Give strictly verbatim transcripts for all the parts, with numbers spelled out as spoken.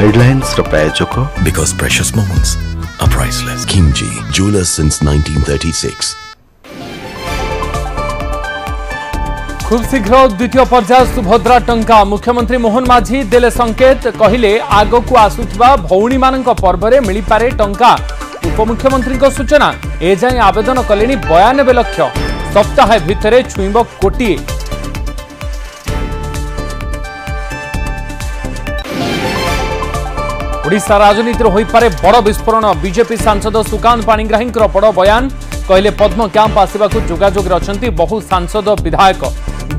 headlines ro prayojoko because precious moments are priceless. Kimji jewelers since nineteen thirty-six. खूब शीघ्र द्वितीय पर्याय सुभद्रा टंका मुख्यमंत्री मोहन माझी देले संकेत कहिले आगकू आसुथिबा भौणी माननक पर्वरे मिलिपारे टंका उपमुख्यमंत्री को सूचना ए जाय आवेदन कलेनी बयानबे लक्ष सप्ताह भितरे छुईब कोटी। ओडिशा राजनीतिर होई पारे बड़ विस्फोरण बीजेपी सांसद सुकांत पाणिग्राही बड़ बयान कहले पद्म कैंप आसवाकू जोगाजोगे अच्छा बहु सांसद विधायक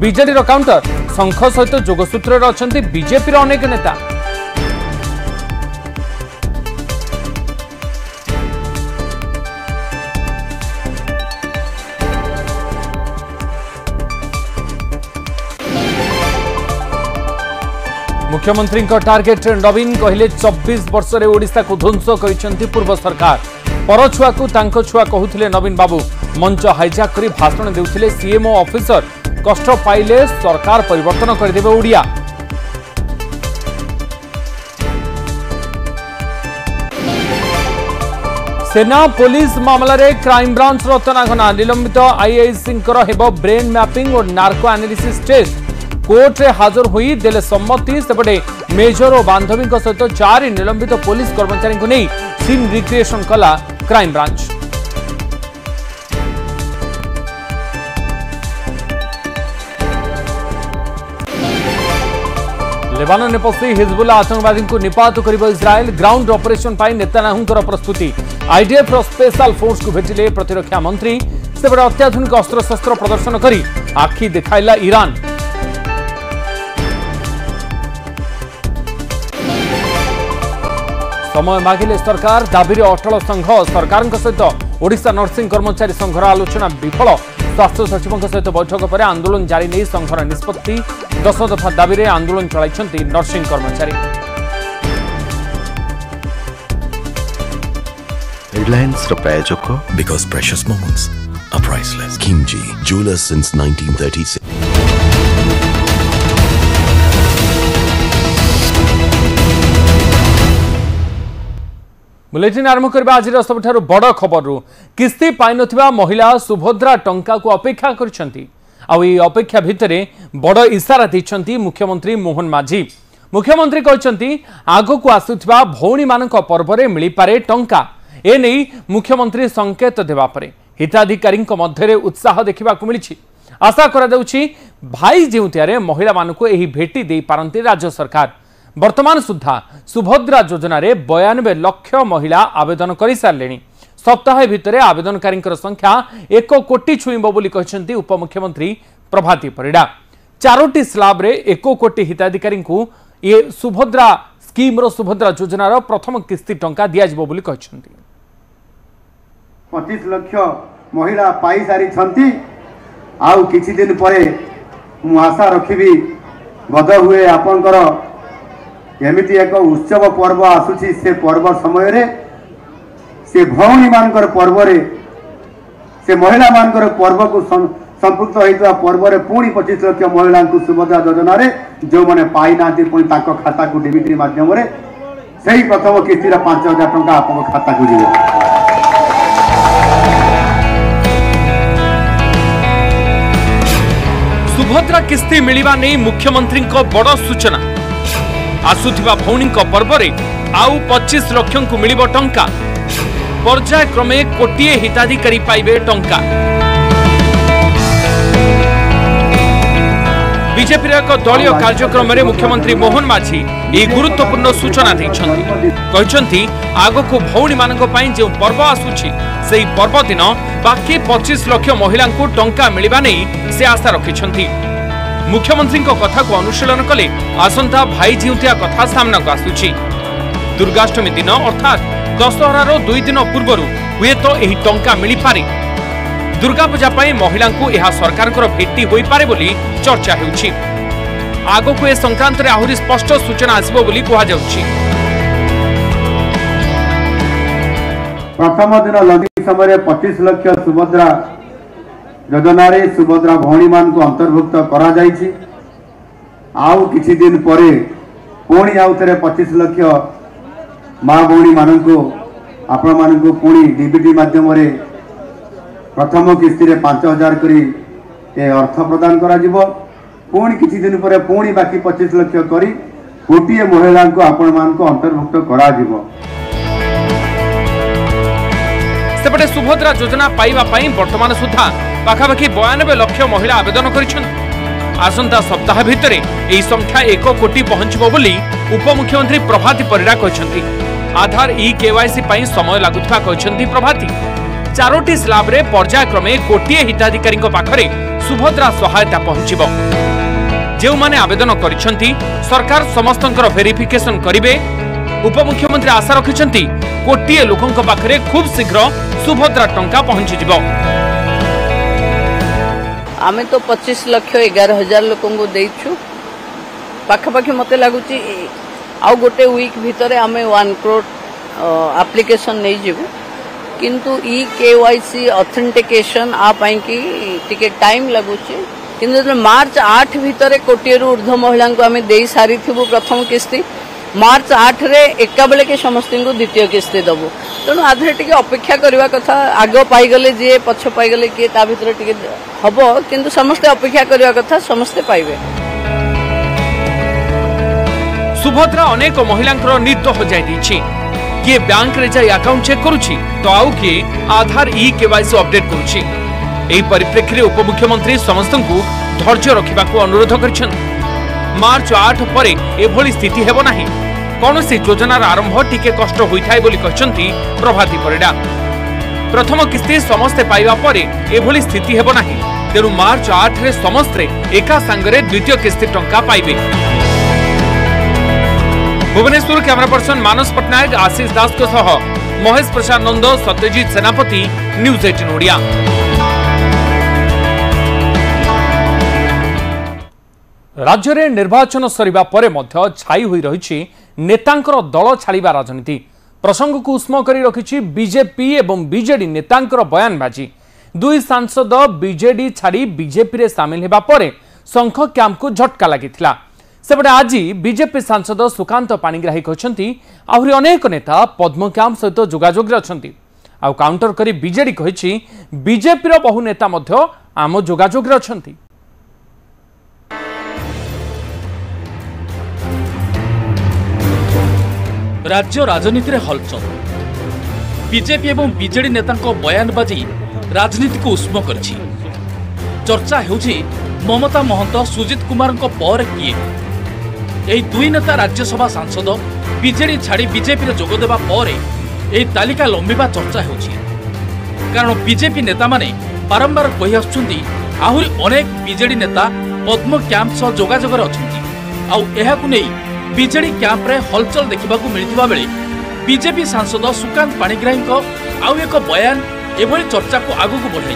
बीजेडी काउंटर शंख सहित जोगसूत्र अच्छा बीजेपी अनेक नेता। मुख्यमंत्री को टार्गेट नवीन कहले चौबीस वर्ष रे ओडिशा को ध्वंस करिसेंती पूर्व सरकार पर छुआ को तांको छुआ कहूथिले नवीन बाबू मंच हाइजैक करी भाषण देउथिले सीएमओ ऑफिसर कष्ट पाइले सरकार परिवर्तन कर देबे ओडिया। सेना पुलिस मामला रे क्राइम ब्रांच रत्नाघना निलंबित आईआईसी को हेबो ब्रेन मैपिंग और नार्को एनालिसिस टेस्ट कोर्ट रे हाजर हुई देले सम्मति सेपटे मेजर और बांधवी सहित चार निलंबित पुलिस कर्मचारी को नहीं सीन रिक्रिएशन कला क्राइम ब्रांच। लेबानन पसी हिजबुल्ला आतंकवादी को निपात करिबो इस्राएल ग्राउंड ऑपरेशन पाई नेतन्याहूंकर प्रस्तुति आईडीएफ स्पेशल फोर्स को भेटिले प्रतिरक्षा मंत्री सेपटे अत्याधुनिक अस्त्रशस्त्र प्रदर्शन करी आखि देखाइला ईरान। समय मागिले सरकार दाबीरे अटल संघ सरकार सहित ओडिशा नर्सिंग कर्मचारी संघर आलोचना विफल स्वास्थ्य सचिव सहित बैठक पर आंदोलन जारी नहीं संघर निष्पत्ति दस दफा दाबीरे आंदोलन चलाई नर्सिंग कर्मचारी। हेडलाइंस रो प्रायोजक because precious moments are priceless. Kimji jewellers since nineteen thirty-six। Bulletin आरंभ करबा आज सबुठारु बड़ खबर रु किस्ती पाई नथिबा महिला सुभद्रा टंका को अपेक्षा करछंती आउ ए अपेक्षा भितरे बड़ इशारा दैछंती मुख्यमंत्री मोहन माझी। मुख्यमंत्री कहछंती आगो को आसुथिबा भौणी मानक पर्व रे मिलि पारे टंका ए नै मुख्यमंत्री संकेत देबा परे हिताधिकारी को मध्यरे उत्साह देखिबा को मिलिछि। आशा करा जाउछि भाई जेउतियारे महिला मानक एही भेटी देई पारंती राज्य सरकार। वर्तमान सुधा सुभद्रा योजना रे बयानबे लक्ष महिला आवेदन कर सारे सप्ताह भितर आवेदनकारी संख्या एक कोटी छुईब बोली कहते उपमुख्यमंत्री प्रभाती परिडा। चारोटी स्लाब रे एक कोटी हिताधिकारी को ये सुभद्रा स्कीम रो सुभद्रा योजनार प्रथम किस्ती टंका दिया जइबो बोली कहते। पच्चीस लक्ष महिला पाई सारी छंती आउ किछि दिन परे मु आशा रखिबी बद हुए आपनकर एमती एक उत्सव पर्व आसूसी से पर्व समय रे, से भौणी मान पर्व रे, से महिला मान पर्व को संपुक्त होता पर्व रे पुणी पच्चीस लक्ष महिला को सुभद्रा योजना जो मैंने पाई ना पुणी खाता को डेबिट्री मध्यम से ही प्रथम किस्तिर पांच हजार टंका आप खाता को जीव। सुभद्रा किस्ती मिलवा नहीं मुख्यमंत्री बड़ सूचना आसुथिबा भौणी पर्वरे आउ पच्चीस लक्ष को मिलिबो टंका पर्याय क्रमे कोटिए हिताधिकारी पाइबे टंका। बीजेपी एक दलीय कार्यक्रम में मुख्यमंत्री मोहन माझी ये गुरुत्वपूर्ण सूचना देइछन्ती आगको भौणी मानक पई जो पर्व आसुछि सेही पर्व दिन बाकी पच्चीस लक्ष महिला को टंका मिलिबा नहीं से आशा रखिछन्ती। मुख्यमंत्री कथा को अनुशीलन कले आसंता भाई जीउतिया कथा सामना को आसुची। दुर्गाष्टमी दिन अर्थात दशहरार दुई दिन पूर्व हे तो यही टंका मिली पारे दुर्गा पूजा पर महिला यह सरकार भेटी हो पारे बोली चर्चा होउची। आगो को ए संक्रांत रे आहुरी स्पष्ट सूचना आसिबो बोली कहा जाउची। प्रथम दिन लगी समय पच्चीस लक्ष सुभद्रा योजना सुभद्रा भौणी मान को अंतर्भुक्त करा जायछि आउ किछि दिन परे पुणी आउ थे पचिश लक्ष माँ भौणी मान को आपण मानक पुणी डीबीटी मध्यम प्रथम किस्ती में पांच हजार करी अर्थ प्रदान करिछिदिन पर पुणी बाकी पचिश लक्ष कर गोटे महिला को आपण मान को अंतर्भुक्त कर। सेपटे सुभद्रा योजना पाइबा पाई वर्तमान सुधा पाखापाखि बयानबे लक्ष महिला आवेदन करिछन्। आसंता सप्ताह भितरे एही संख्या एक कोटी पहुंचबो बोली उपमुख्यमंत्री प्रभाती परिडा कहछन्ती। आधार ई केवाईसी पाई समय लागुथवा कहछन्ती प्रभाती। चारोटी स्लाब रे पर्यायक्रमे कोटिए हिताधिकारीक पाखरे सुभद्रा सहायता पहुंचबो। जेउ माने आवेदन करिछन्ती सरकार समस्तनकर वेरिफिकेशन करिवे। उपमुख्यमंत्री आशा रखिछन्ती कोटिए लोकों पाखे खूब शीघ्र सुभद्रा टंका पहुंची जीवो। आमे तो पच्चीस लाख ग्यारह हजार लोकों देइछु पाखापाखि मते लगुच आउ गोटे वीक भितर आमे वन करोड़ एप्लिकेशन नहीं जीवु किंतु ई केवाईसी ऑथेंटिकेशन आ पाई की टिके टाइम लगुच किंतु मार्च आठ भितर कोटिए रु ऊर्ध्व महिला को आमे देई सारिथिबु प्रथम किस्ती मार्च आठ रे एका बेले के समस्त द्वितीय किस्ती दबु तेणु आधे टिके अपेक्षा करने कथा आग पाईगले जी पक्ष पाईगले किए ता भीतर टिके हब किंतु समस्ते अपेक्षा करने कथा समस्ते पाइबे। सुभद्रा अनेक महिला नित्य हो जाए किए बैंक रे जाई अकाउंट चेक करुछि तो आउ किए आधार ई केवाईसी अपडेट करुछि। एही परिप्रेक्षी रे उपमुख्यमंत्री समस्त को धैर्य रखा अनुरोध कर। मार्च आठ पर एभली स्थिति हेब नाही कौन सी योजनार आरंभ टिके कष्ट होइथाय बोली कहचंती प्रभाती परिडा। प्रथम किस्ती समस्ते पाइबा पर एभली स्थिति हेब नाही तेणु मार्च आठ रे समस्ते एका संगरे द्वितीय किस्ती टंका पाइबे। भुवनेश्वर कैमरा पर्सन मानस पटनायक आशीष दास को सह महेश प्रसाद नंद सत्यजीत सेनापति न्यूज अठारह ओडिया। राज्य में निर्वाचन सरिबा परे मध्य छाई होई रही नेतांकर दल छाड़िबा राजनीति प्रसंग को उष्म करी रखी बीजेपी एवं बीजेडी नेतांकर बयानबाजी। दुई सांसद बीजेडी छाड़ी बीजेपी रे सामिल हेबा परे संघ कैंप को झटका लागिथिला। सेपटे आज बीजेपी सांसद सुकांत पाणिग्राही कहछन्ती आहुरी अनेक नेता पद्म कैंप सहित जोगाजोग अछन्ती। आ काउंटर करी बीजेडी कहिछि बीजेपी रो बहु नेता मध्य आम जोगाजोग अछन्ती। राज्य राजनीति हलचल बीजेपी एवं बीजेडी नेता बयानबाजी राजनीति को उष्म कर चर्चा होउछि ममता महंत सुजीत कुमार पर किए। यही दुई नेता राज्यसभा सांसद बीजेडी छाड़ी बीजेपी जोगदेवा पर यह तालिका लंबा चर्चा होउछि कारण बीजेपी नेता माने बारंबार कही आसुछन्ती आहुरी अनेक बीजेडी नेता पद्म कैंप सह जोगाजोगर अछन्ती। आउ एहाकु नेई बीजेडी कैंप रे हलचल देखा मिलता बेले बीजेपी सांसद सुकांत पाणिग्राही आउ एक बयान एभली चर्चा को आगक बढ़ाई।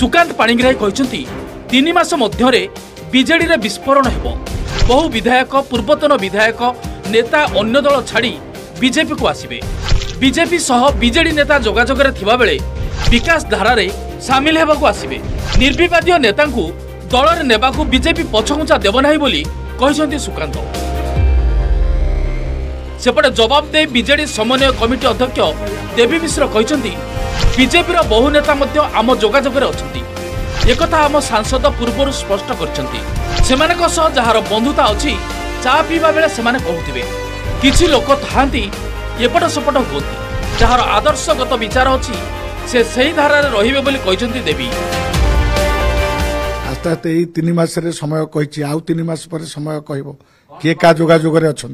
सुकांत पाणिग्राही कहते तीन मास मध्य बीजेडी रे विस्फोरण हेबो। बहु विधायक पूर्वतन विधायक नेता अन्य दल छाड़ी बीजेपी को आसिबे। बीजेपी सह बीजेडी नेता जोगाजोग रे थिबा बेले विकास धारा रे सामिल हेबा को आसिबे। निर्विवादीय नेता को दल ने बीजेपी पछघुंचा देवना बोली सुकांत। सेपटे जवाब दे बीजेडी समन्वय कमिटी अध्यक्ष देवी मिश्र कहते बीजेपी बहु नेता आम जोगाजोग अच्छा एक आम सांसद पूर्व स्पष्ट कर बंधुता अच्छी चा पीवा बेले से कहते किसी लोक था एपट सेपट हूँ जार आदर्शगत विचार अच्छी से सही धारा रही देवी। आस्ते यही तीन मस समय कही आउ तीन मस पर समय कह किए क्या जोगाजोग अच्छा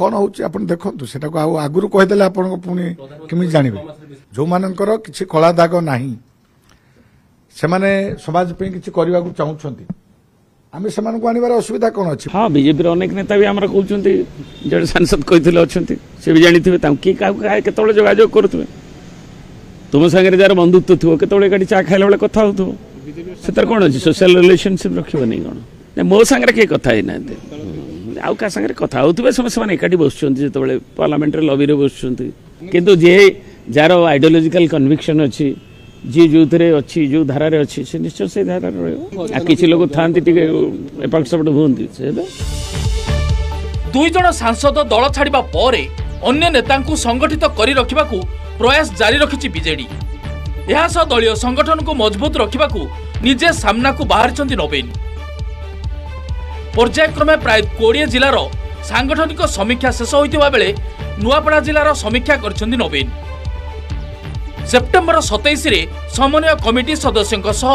कौन हो देखु से आगुरी कहीदेले आप केमी जानवे जो मानकर किसी कला दाग ना से समाज किसी करने चाहते आम से आनबार असुविधा कौन अच्छी। हाँ बीजेपी अनेक नेता भी आमर कहते जो सांसद कही अच्छा सी भी जानी किए क्या केतल जोगाजोग करुवे तुम सागर जार बंधुत्व थो के चा खाइला बेले कथ हो सेतर कौन अच्छे सोशल रिलेशनशिप रखिए नहीं कौन मो सागर किए कथ ना आउ क्या सागर कथ हो समझे एकाठी बस पार्लियामेंट लबी बस कि जार आइडियोलॉजिकल कन्विक्शन अच्छी जी यूथ रे अच्छी जो धारा अच्छी से निश्चय से धारा रही किसी लोग थांती टिके एपट सेपट होंती से दुई जण सांसद दल छाड़िबा परे अन्य नेतांकु संगठित करी रखिबाकु प्रयास जारी रखिछि बीजेडी। एहा सह दलीय संगठन को मजबूत रखिबाकु निजे सामना को बाहरिछन्ति नवीन। पर्यायक्रमे प्राय कोड़िए जिलार सांगठनिक समीक्षा शेष होइतिबा बेले नुआपड़ा जिलार समीक्षा करछन्ति नवीन। सेप्टेम्बर सतैश रे समन्वय कमिटी सदस्यों सह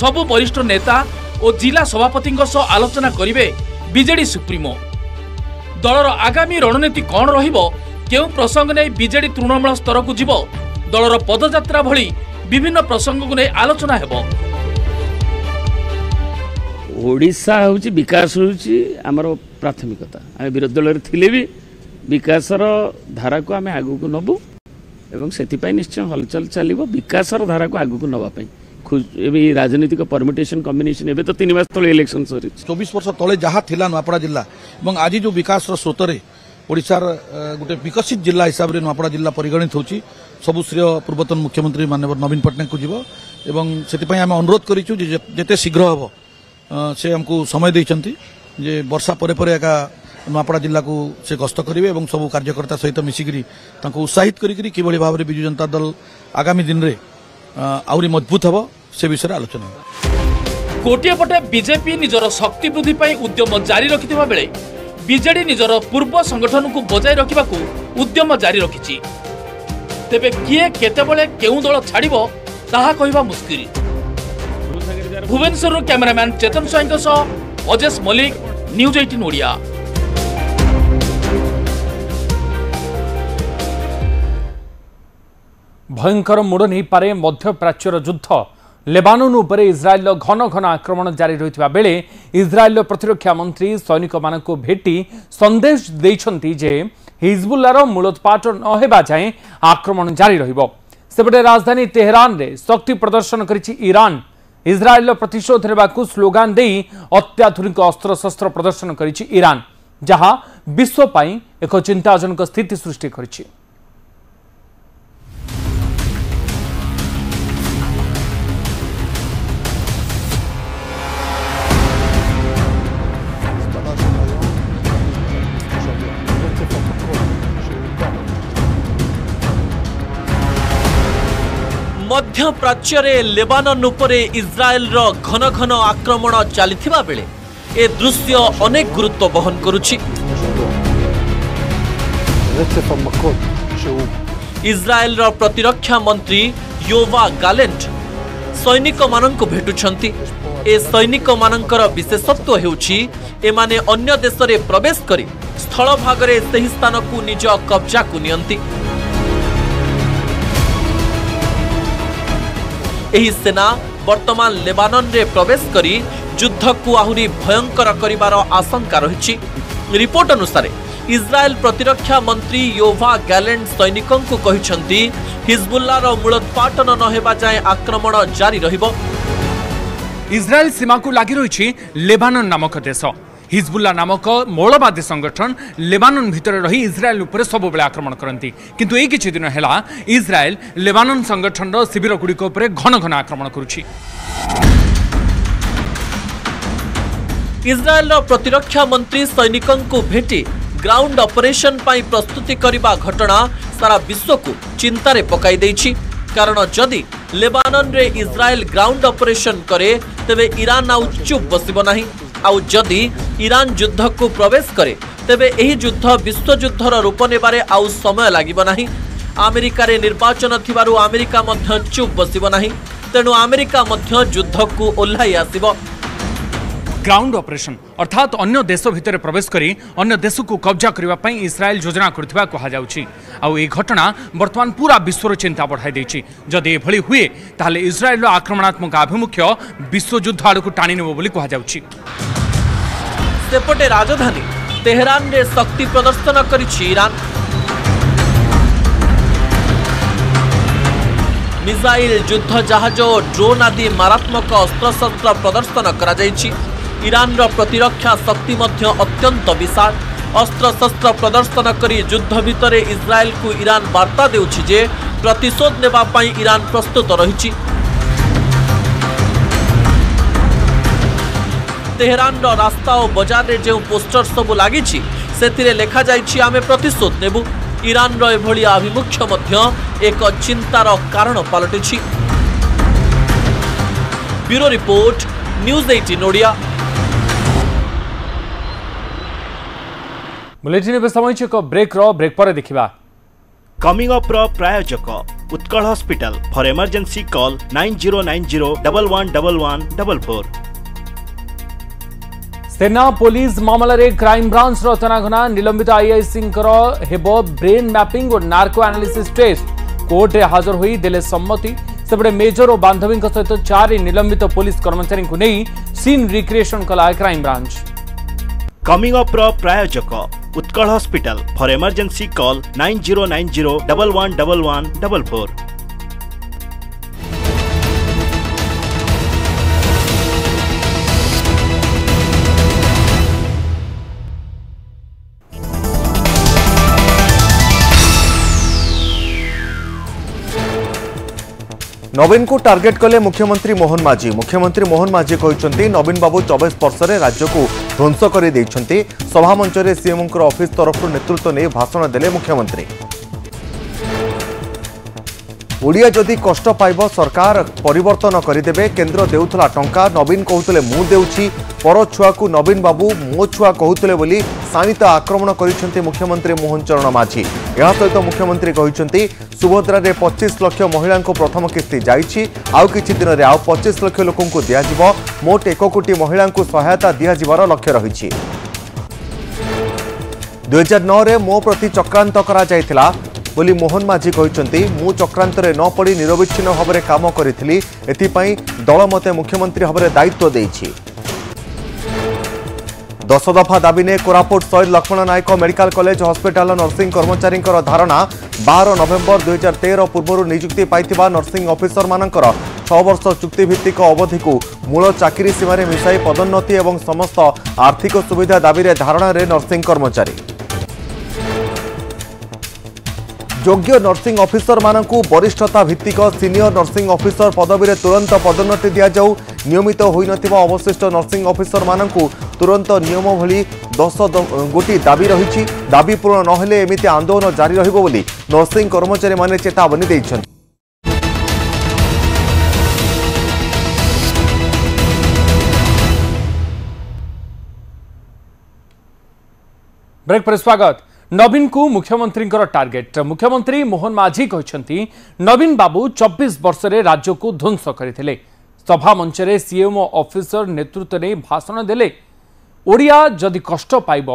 सबु वरिष्ठ नेता और जिला सभापति सह आलोचना करिवे बीजेडी सुप्रीमो। दलर आगामी रणनीति कौन रहिबो, केउ प्रसंग नै बीजेडी तृणमूल स्तर को जीव दलर पदयात्रा भली विभिन्न प्रसंग को नै आलोचना हेबो। ओडिशा होछि विकास होछि हमर प्राथमिकता। आमे विरोधी दलर थिले भी विकासर धारा को आमे आगु को नबो एवं सेति पय निश्चय हलचल चलिबो विकासर धारा को आगु को नबा पय। एबे राजनीतिक परमिटेशन कम्बिनेशन एबे तो तीन मास तले इलेक्शन सरी चौबीस वर्ष तले जहा थिला नवापड़ा जिला एवं आज जो विकास रो स्रोत रे ओडिसार गोटे विकसित जिला हिसाब रे नवापड़ा जिला परिगणित होची। सबु श्रेय पूर्वतन मुख्यमंत्री माननीय नवीन पटनायक को जीवो एवं सेति पय हम अनुरोध करिचु जे जते शीघ्र हबो से हमकु समय दैछंती जे वर्षा परे परे एका नवापड़ा जिला को से गस्त करिवे एवं सबु कार्यकर्ता सहित मिसिगिरी तांको उत्साहित करिगिरी किबळी भाव रे बिजु जनता दल आगामी दिन रे आउरी मजबूत हबो से विषय आलोचना। गोटे पटे बीजेपी निजर शक्ति वृद्धि उद्यम जारी रखिथिबा बेले बीजेडी निजर पूर्व संगठन को बजाय रखिबा को उद्यम जारी रखिछि। तेबे किए केतेबेले केउ दल छाड़िबो ताहा कहिबा मुश्किल। भुवनेश्वर कैमरामैन चेतन स्वाईंको सह अजेश मल्लिक, न्यूज अठारह ओडिया। भयंकर मोड़ नहीं पारे मध्यप्राच्यर युद्ध। लेबानन उपरे इस्राएल घन घन आक्रमण जारी रही बेले इस्राएल प्रतिरक्षा मंत्री सैनिक मान भेटी संदेश देइछन्ति जे हिजबुल्लार मूलोत्पाट नहेबा जाए आक्रमण जारी रहिबो। सेपटे राजधानी तेहरान रे शक्ति प्रदर्शन करिछि ईरान। इस्राएल प्रतिशोध नेबाकु स्लोगान देई अत्याधुनिक अस्त्रशस्त्र प्रदर्शन करिछि ईरान, जहाँ विश्व पाई एक चिंताजनक स्थिति सृष्टि करिछि। मध्य प्राच्यरे लेबानन उपरे इस्राएल रो घन घन आक्रमण चलिथिबा बेले ए दृश्य अनेक गुरुत्व बहन करुछि। इस्राएल रो प्रतिरक्षा मंत्री योवा गालेंट सैनिक माननकु भेटुछन्ति। ए सैनिक माननकर विशेषत्व हेउछि एमाने अन्य देशरे प्रवेश करी स्थल भागरे सही स्थानकु निज कब्जाकु नियंति। एही सेना वर्तमान लेबानन रे प्रवेश करी युद्ध को आहुरी भयंकर करिबार आशंका रही। रिपोर्ट अनुसार इस्राएल प्रतिरक्षा मंत्री योवा गालेंट सैनिकों को कहिछन्ति हिजबुल्लार मूलोत्पाटन न हेबा जाए आक्रमण जारी रहिबो। इस्राएल सीमा को लागि रही लेबानन नामक देश। हिजबुल्ला नामक मौलवादी संगठन लेबानन भितर रही इस्राएल उपर सब बेले आक्रमण करती, किंतु एई किछि दिन हेला इस्राएल लेबानन संगठन शिविर गुड़िक उपर घन घन आक्रमण करुछि। इस्राएल प्रतिरक्षा मंत्री सैनिकों को भेटी ग्राउंड ऑपरेशन पाई प्रस्तुति करबा घटना सारा विश्व को चिंता रे पकाई दैछि, कारण जदि लेबानन रे इस्राएल ग्राउंड ऑपरेशन करे तबे ईरान आउ चुप बसिबो नाही। आउ जदि ईरान युद्ध को प्रवेश करे तेबे एही युद्ध विश्व युद्धर रूप नेबारे आउ समय लागिबो नाही। अमेरिका रे निर्वाचन थिबारु अमेरिका मध्य चुप बसिबो नाही, तेणु अमेरिका मध्य युद्ध को ओल्हाई आसिबो। ग्राउंड ऑपरेशन अर्थात अन्य देश भितर प्रवेश करी अन्य देश को कब्जा करबा पई इस्राएल योजना करथिबा कहा जाउछि। आउ ए घटना वर्तमान पूरा विश्वर चिंता बढ़ाई दैछि। जदि ए भली हुए ताले इस्राएल आक्रमणात्मक आभिमुख्य विश्व युद्ध आड़ को टाणी नेबो बोली कहा जाउछि। सेपटे राजधानी तेहरान रे शक्ति प्रदर्शन करिछि ईरान। मिसाइल युद्ध जहाज और ड्रोन आदि मारात्मक अस्त्रशस्त्र प्रदर्शन करा जाइछि। ईरान रो प्रतिरक्षा शक्ति मध्य अत्यंत विशाल। अस्त्र शस्त्र प्रदर्शन कर युद्ध भितर इस्राएल को ईरान वार्ता देउछि जे प्रतिशोध नेबा पई ईरान प्रस्तुत रहिछि। तेहरान रास्ता और बजार में जो पोस्टर सबू लगी से लिखा जामे प्रतिशोध नेबू। ईरान एभली आभिमुख्य एक चिंतार कारण पलटि। ब्यूरो रिपोर्ट न्यूज़ अठारह ओडिया। बुलेटिन बे समय छ को ब्रेक रो ब्रेक पर देखिबा कमिंग अप रो प्रायोजक Utkal hospital. For emergency call nine zero nine zero one one one one four. सेना पुलिस मामला रे क्राइम ब्रांच रो तनाघना निलंबित आईआई सिंह हेबो ब्रेन मैपिंग और नार्को एनालिसिस टेस्ट। कोर्ट रे हाजर हुई देले सम्मति। सेपटे मेजर और बांधवी सहित चार निलंबित पुलिस कर्मचारी को नहीं सीन रिक्रिएशन कला क्राइम ब्रांच। कमिंग अप रो प्रायोजक Utkal hospital. For emergency call nine zero nine zero one one one one four. Naveen को टार्गेट कले मुख्यमंत्री मोहन माझी। मुख्यमंत्री मोहन माझी कहते नवीन बाबू चौबीस वर्ष में राज्य को ध्वंस कर सभामंच में सीएम ऑफिस तरफ नेतृत्व नहीं भाषण देले मुख्यमंत्री। ओडिया जदि कष्ट पाइब सरकार परिवर्तन करदेवे। केन्द्र देउथला टंका नवीन कहते मु देउछि पर छुआ को नवीन बाबू मो छुआ कहते बोली सानिता आक्रमण कर मुख्यमंत्री मोहन चरण माझी। यह सहित मुख्यमंत्री कहते सुभद्रारे पच्चीस लक्ष महिला प्रथम किस्ती जाइछि। आउ किछि दिन में आउ पच्चीस लक्ष लोक दिज्व। मोट एक कोटी महिला सहायता दिज्वर लक्ष्य रही। दुई हजार नौ रे मो प्रति चक्रांत करा बोली मोहन माझी कहते मु चक्रांत न पड़ी निरविच्छिन्न भाव में काम करी एपाई दल मते मुख्यमंत्री भाव में दायित्व देछि। दस दफा दाबी ने कोरापुट शहीद Laxman Nayak medical college hospital nursing कर्मचारी धारणा। बार नवेम्बर दुई हजार तेरह पूर्व नियुक्ति पाई नर्सिंग ऑफिसर मान छह वर्ष चुक्तिभित्तिक अवधि को मूल चाकरी सीमार मिसाई पदोन्नति और समस्त आर्थिक सुविधा दाबी रे धारणा रे नर्सिंग कर्मचारी। योग्य नर्सिंग ऑफिसर मान वरिष्ठता भित्तिक सीनियर नर्सिंग ऑफिसर पदवी में तुरंत पदोन्नति दि जाऊ। नियमित हो अवशिष्ट नर्सिंग ऑफिसर मान तुरंत नियम भली दस गोटी दाबी रही। दाबी पूर्ण नहले एमिति आंदोलन जारी रहिबो बोली नर्सिंग कर्मचारी माने चेतावनी देइछन। ब्रेक पर स्वागत। नवीन को मुख्यमंत्री टार्गेट। मुख्यमंत्री मोहन माझी कहते नवीन बाबू चौबीस वर्ष में राज्य को ध्वंस करते सभा मंच रे सीएमओ ऑफिसर नेतृत्व ने भाषण देले। ओडिया जदि कष्ट पाइब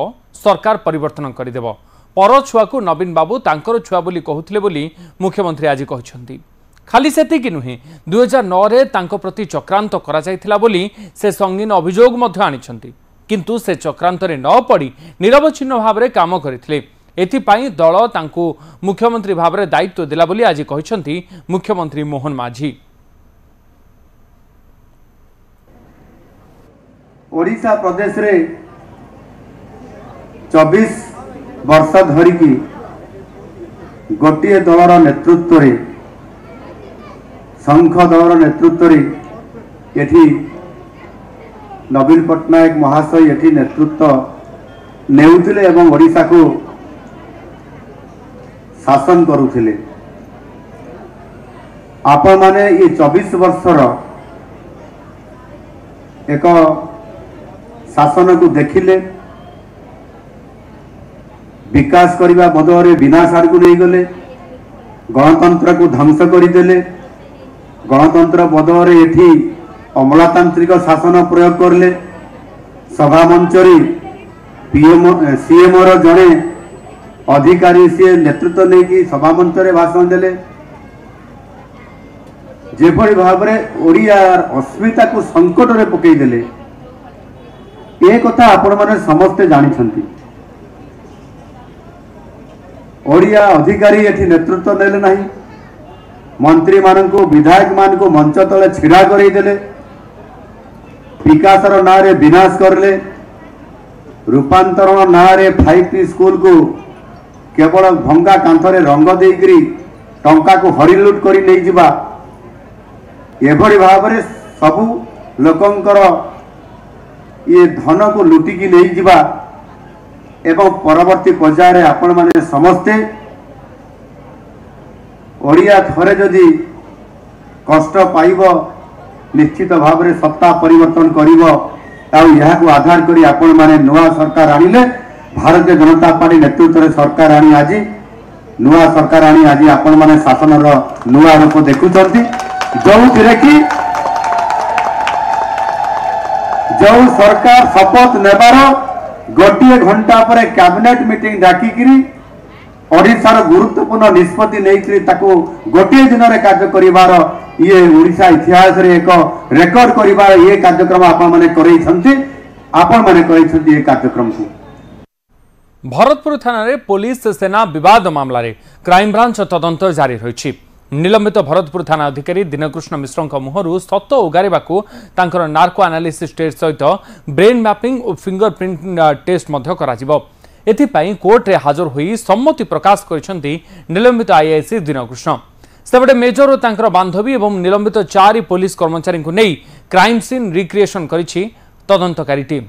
सरकार परिवर्तन करदेव पर छुआ को नवीन बाबू तांकर छुआ बोली कहते बोली मुख्यमंत्री आज कहते। खाली सेति कि नुहे दुई हजार नौ रे तांको प्रति चक्रांत करा बोली से संगीन अभियोग मध्य आनिछंती किंतु से चक्रांत रे न पड़ी निरवच्छिन्न भाव में काम करथिले एथिपाई दल तांको मुख्यमंत्री भाव में दायित्व देला बोली आज कहते मुख्यमंत्री मोहन माझी। ओडिशा प्रदेश रे चौबीस वर्ष धरिकी गोटे दलर नेतृत्व रे संघ दलर नेतृत्व रे एठी नवीन पट्टनायक महाशय एठी नेतृत्व नेउथिले एवं ओडिशा को शासन करुथिले। आपण माने ये चौबीस वर्षर एक शासन को देखिले विकास करने बदल विनाश आड़ को नहींगले गणतंत्र को ध्वंस करदेले। गणतंत्र बदल ये अमलातांत्रिक शासन प्रयोग करले। सभा मंच पीएम सीएम जड़े अधिकारी सी नेतृत्व नहीं कि सभा मंच भाषण देले। जेभली भाव में ओडिया अस्मिता को संकट में पकईदेले ये कथा आपण माने समस्ते जानिछंती। ओडिया अधिकारी एठी नेतृत्व देले नहीं मंत्री मान को विधायक मान को मंच तले छिड़ा करई देले विकास रो नारे विनाश करले। रूपांतरण नारे फाइव टी स्कूल को केवल भंगा कांथरे रंग देकर टंका को हरिलुट कर नहीं जीवा एभरी भाव में सबू लोकंकर ये धन को लुटिकी नहीं जीवा एवं परवर्ती पर्यायर आपण माने समस्ते ओडिया थरे जदि कष्ट पाइब निश्चित भाव में सत्ता परिवर्तन करिवो को आधार करी आपण माने नुआ सरकार आनिले भारतीय जनता पार्टी नेतृत्व रे सरकार आनी आज नुआ सरकार आनी आज आपण माने शासन रो नुआ रूप देखुछंती जो थिरे कि जो सरकार शपथ नेबार गोटे घंटा पर कैबिनेट मीटिंग डाकी किरी ओडिशार गुरुत्वपूर्ण निष्पत्ति नहींकरी ताको गोटे दिन रे कार्य करिवार ये ओडिशा इतिहास रे एक रेकर्ड करिवार ये कार्यक्रम आपण माने करई छंती आपण माने करई छंती ये कार्यक्रम को भरतपुर थाना रे पुलिस सेना विवाद मामला रे क्राइम ब्रांच तदंत जारी रही। निलंबित भरतपुर थाना अधिकारी दीनकृष्ण मिश्र मुहर सत उगारिबाकु तांकर नार्को एनालिसिस टेस्ट सहित ब्रेन मैपिंग और फिंगरप्रिंट टेस्ट मध्य कराजिबो। एथिपाई कोर्टे हाजर हो सम्मति प्रकाश करिसेंती निलंबित आईआईसी दीनकृष्ण सेपटे मेजर और तांकर बांधवी एवं निलंबित चारि पुलिस कर्मचारी को नहीं क्राइम सीन रिक्रिएशन करिछि तदंतकारी टीम।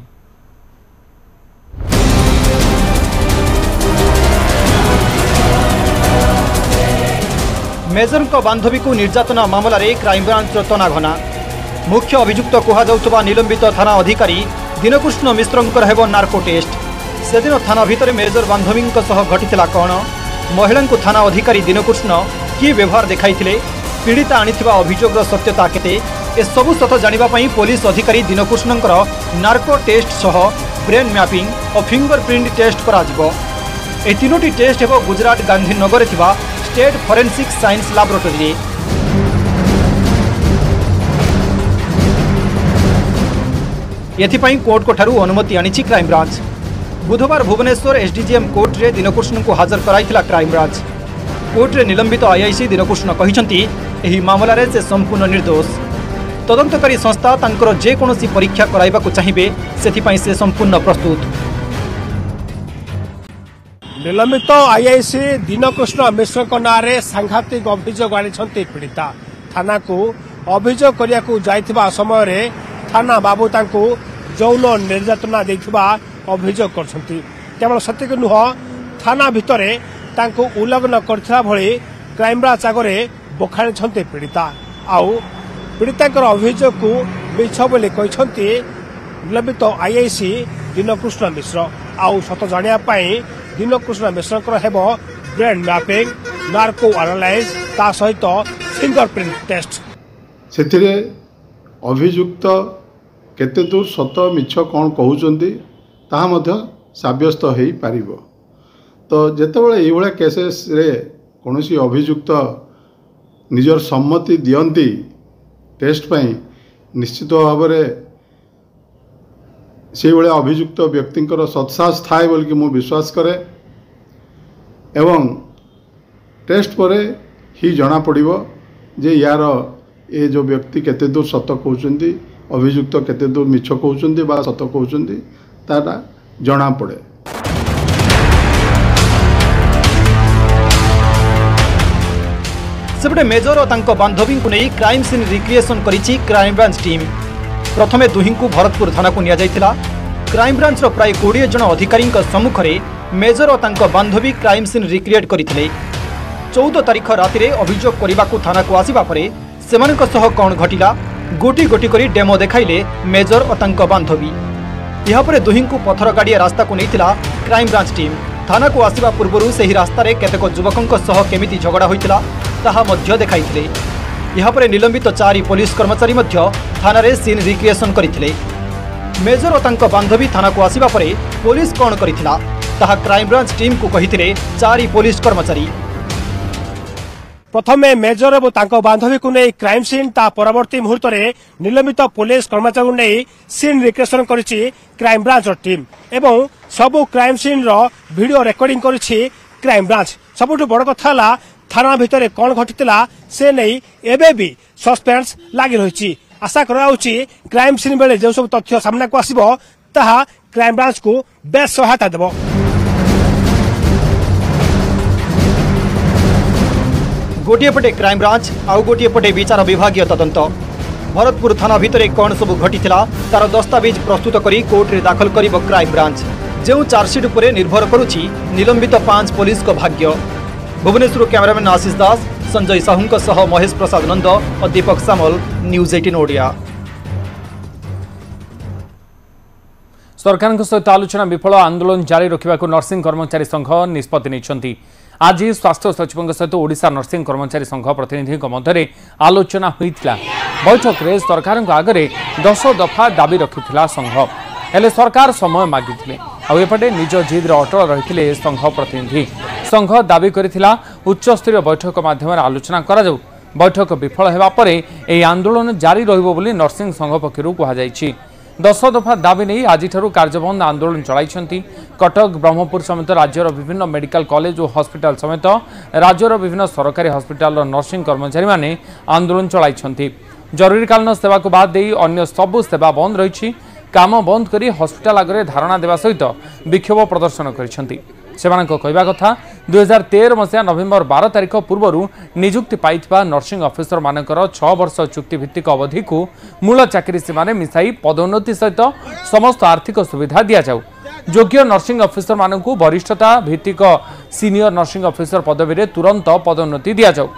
मेजर को बांधवी को निर्यातना मामला रे क्राइम ब्रांच तनाघना मुख्य अभियुक्त कहुवा निलंबित थाना अधिकारी दीनकृष्ण मिश्र हेबो नार्को टेस्ट से दिन थाना भितर मेजर बांधवी घटीला कौन महिला को थाना अधिकारी दीनकृष्ण कि व्यवहार देखाई पीड़िता अभियोगर सत्यता के सबू सत जानापी पुलिस अधिकारी दीनकृष्ण नार्को टेस्ट सह ब्रेन मैपिंग और फिंगरप्रिंट टेस्ट करोटी टेस्ट हो Gujarat Gandhinagar state forensic science laboratory एथपाई कोर्ट को ठारू अनुमति आनी क्राइम ब्रांच। बुधवार भुवनेश्वर एसडीजीएम कोर्ट रे दीनकृष्ण को हाजर कराइथिला क्राइम ब्रांच। कोर्ट रे निलंबित आईआईसी दीनकृष्ण कहिसंती एही मामला रे से संपूर्ण निर्दोष तदंतकारी संस्था तांकर जे कोनोसी परीक्षा कराइबा को चाहिबे सेथि पई से संपूर्ण प्रस्तुत। निलंबित आईआईसी दीनकृष्ण मिश्र को नारे सांघातिक अभियोग आनिसंती पीड़िता थाना को अभियोग करिया को जाइथिबा समय रे थाना बाबू तांको जौन निर्यातना देखिबा अभियोग करछंती केवल सत्य के नुह थाना भितर तांको उल्लंघन करथिला भली क्राइम ब्रांच आगे बोखाणी छंते पीड़िता आउ पीड़ितांकर अभियोग को मिछ बोली कहिसंती निलंबित आईआईसी दीनकृष्ण मिश्र आउ सत जानापी दीनकृष्ण मिश्र हेबो ब्रेन मैपिंग नार्को एनालाइज ता सहित फिंगरप्रिंट टेस्ट। सेथिरे अभियुक्त केते दूर सत मिछ कौन कहउचंती ताहा मध्य सब्यस्त हो पार। तो जितेबाला ये केसेस रे कौन सी अभियुक्त निजर सम्मति दियंती टेस्ट पर निश्चित भाव से अभियुक्त व्यक्ति सत्साहस थाए बोल मु विश्वास करे एवं टेस्ट पर ही जना पड़िवो जे यार ये जो व्यक्ति केते दूर सत कहउचंती अभियुक्त केते दूर मिछ कहउचंती बा सत कहउचंती जना पड़े। सेपटे मेजर और बांधवी को नहीं क्राइम सीन रिक्रिएशन करिछि क्राइम ब्रांच टीम। प्रथमे दुही को भरतपुर थाना को निया जाइथिला। क्राइम ब्रांच रो प्राय बीस जन अधिकारी सम्मुख में मेजर और बांधवी क्राइम सीन रिक्रिएट करथिले। चौदह तारीख राति रे अभियोग करिबा को थाना को आसीबा परे सेमानक सह कौन घटिला गोटी गोटी करी डेमो देखाइले मेजर और बांधवी। यहाँ पर दुही को पथर गाड़िया रास्ता को नहीं क्राइम ब्रांच टीम। थाना को आसवा पूर्व से ही रास्तार केतक युवकों सह केमिति झगड़ा होता ताहा मध्य देखाइथिले। यहाँ पर निलंबित चारि पुलिस कर्मचारी मध्य थाना रे सीन रिक्रिएशन करथिले। मेजर और तांको बांधवी थाना को आसवा परे पुलिस कौन करथिला ताहा क्राइम ब्रांच टीम को कहिथिले चारि पुलिस कर्मचारी। प्रथम मेजर और तांको बांधवी को नहीं क्राइम सीन ता परवर्ती मुहूर्त में निलंबित पुलिस कर्मचारी को नहीं सीन रिक्रिएशन करिछि क्राइम ब्रांच टीम एवं सबू क्राइम सीन रो वीडियो रिकॉर्डिंग करिछि क्राइम ब्रांच। सबुठ बड़ कथा हला थाना भितर कौन घटितला से नहीं एबे भी सस्पेंस लागि रहिछि। आशा करा होछि क्राइम सीन बेले जे सब तथ्य सामना को आसीबो ताहा क्राइमब्रांच को बेस सहायता देव। गोटे पटे क्राइमब्रांच आउ गोटे पटे विचार विभाग तदंत भरतपुर थाना भितर कौन सबू घटी तार दस्तावेज प्रस्तुत करी कोर्टे दाखल कर क्राइमब्रांच जो चार्जसीट पर निर्भर करुछि निलंबित पांच पुलिस को भाग्य। भुवनेश्वर कैमरामैन आशीष दास, संजय साहू सह महेश प्रसाद नंद और दीपक सामल, न्यूज अठारह ओडिया। सरकार सहित आलोचना विफल आंदोलन जारी रखा नर्सिंग कर्मचारी संघ निष्पत्ति। आज स्वास्थ्य सचिव सहित ओडिशा नर्सिंग कर्मचारी संघ प्रतिनिधि मध्य आलोचना होता। बैठक में सरकार आगे दस दफा दाबी रखी संघ, हेले सरकार समय मागिले आउपटे निज जिद्र अटल रही संघ प्रतिनिधि। संघ दाबी करथिला उच्चस्तरीय बैठक माध्यम आलोचना करा जाऊ। बैठक विफल हेबा परे एही आंदोलन जारी रहिबो बोली नर्सिंग संघ पक्षरु कहा जायछि। दस दफा दाबी नहीं आज कार्यबंद आंदोलन चलाइछन्ति। कटक ब्रह्मपुर समेत राज्यर विभिन्न मेडिकल कॉलेज और हॉस्पिटल समेत राज्यर विभिन्न सरकारी हॉस्पिटल नर्सिंग कर्मचारी माने आंदोलन चलाइछन्ति। जरूरीकालन सेवा को बाद देई अन्य सब सेवा बंद रही। काम बंद करी हॉस्पिटल आगे धारणा देवा सहित विक्षोभ प्रदर्शन करिसेंति। सेमानक कहबा कथा दो हज़ार तेरह मसिया नवेम्बर बारह तारिख पूर्व नियुक्ति पाइथिबा नर्सिंग ऑफिसर मानकर छह वर्ष चुक्ति भित्तिक अवधि को मूल चाकरी सीमाने मिसाई पदोन्नति सहित समस्त आर्थिक सुविधा दिया जाऊ। योग्य नर्सिंग ऑफिसर मानकु वरिष्ठता भित्तिक सीनियर नर्सिंग ऑफिसर पदवी रे तुरंत पदोन्नति दिया जाऊ।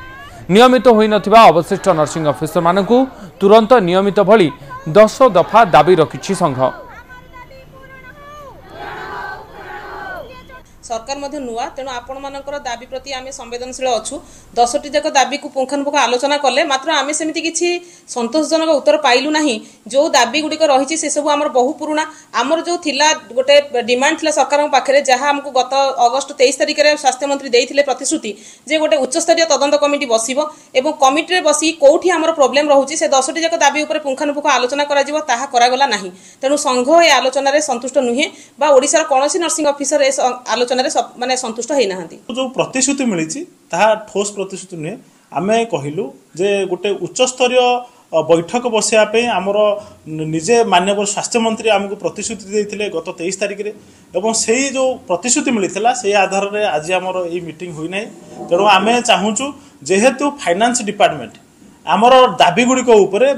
नियमित होई नथिबा अवशिष्ट नर्सिंग ऑफिसर मानकु तुरंत नियमित भली दस दफा दाबी रखी संघ। सरकार मध्य नुआ तेणु आपण मानकर दाबी प्रति आम संवेदनशील अच्छु। दस टी जाक दाबी को पुंखानुपुख आलोचना कले मात्र आम सेमती किसी संतोषजनक उत्तर पाइलु ना। जो दाबी गुड़िक रही से सबू आमर बहु पुराणा आमर जो थिला गोटे डिमांड थिला सरकार पाखे जहाँ आमको गत अगस्ट तेईस तारिख में स्वास्थ्य मंत्री देते प्रतिश्रुति जे गोटे उच्चस्तरीय तदंत कमिटी बसब और कमिटी बस कौटी आमर प्रोब्लेम रोचे से दस टी जाक दाबी उपर पुंखानुपुख आलोचना करागला ना। तेणु संघ ए आलोचन संतुष्ट नुहे बा ओडिशा कोनोसी नर्सिंग ऑफिसर ए आलोचना माने संतुष्ट है ना। जो प्रतिश्रुति मिली ठोस प्रतिश्रुति नुहे। आम कहलु जे गोटे उच्चस्तर बैठक बसापी आमर निजे माननीय स्वास्थ्य मंत्री आमको प्रतिश्रुति देते गत तेईस तारिख में से जो प्रतिश्रुति मिलता से आधार में आज आम ये मीटिंग होना। तेणु आम चाहूँ जेहेतु फाइनान्स डिपार्टमेंट आमर दाबी गुड़िक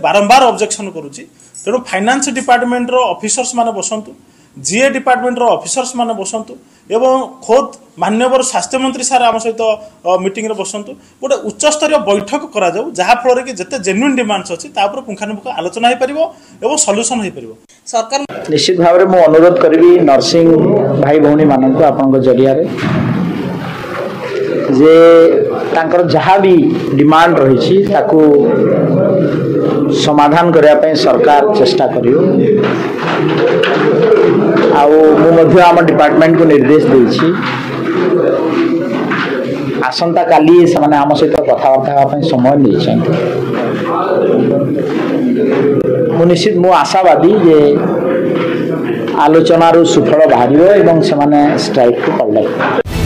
बारंबार ऑब्जेक्शन करुच्ची। तेणु फाइनान्स डिपार्टमेंटर ऑफिसर्स माने बसंतु, जीए डिपार्टमेंटर ऑफिसर्स माने बसंतु एवं खोद माननीय स्वास्थ्य मंत्री सार आम सहित तो मीटिंग रे बसंतु। गोटे उच्चस्तरीय बैठक करा जाऊ जहाँफल कि जिते जेन्युइन डिमांड्स अच्छी पुंखानुपुख आलोचना हो पारिबो एवं सॉल्यूशन हो पारिबो। सरकार निश्चित भाव में मु अनुरोध करी नर्सिंग भाई भौणी मानक आपण जरिया रे जे तांकर जहाँ भी डिमांड रही समाधान करने सरकार चेष्टा करियो। आम डिपार्टमेंट को निर्देश देछि आसंता काली से आम सहित कथबार्ता समय नहीं। निश्चित मु आशावादी जे आलोचनारु सुफल बाहर एवं से स्ट्राइक को पलट